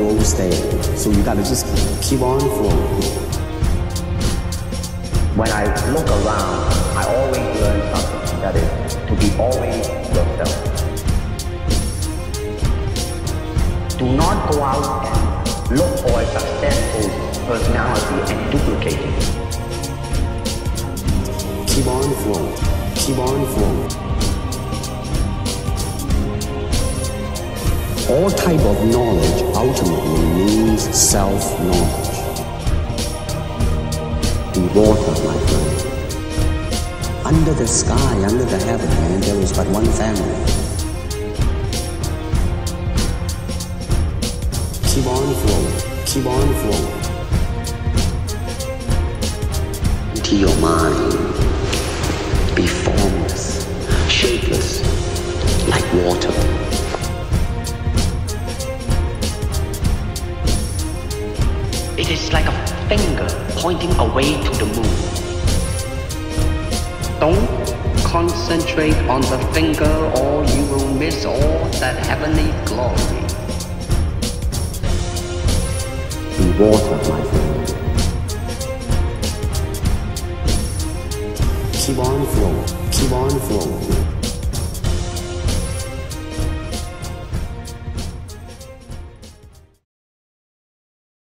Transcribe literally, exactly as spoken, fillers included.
flow state. So you gotta just keep on flowing. When I look around, I always learn something, that is, to be always yourself. Do not go out and look for a successful personality and duplicate it. Keep on flowing, keep on flowing. All type of knowledge ultimately means self-knowledge. Be water, my friend. Under the sky, under the heaven, man, there is but one family. Keep on flowing, keep on flowing. Until your mind be formless, shapeless, like water. It is like a finger pointing away to the moon. Don't concentrate on the finger or you will miss all that heavenly glory. Be water, my friend. Keep on flowing, keep on flowing.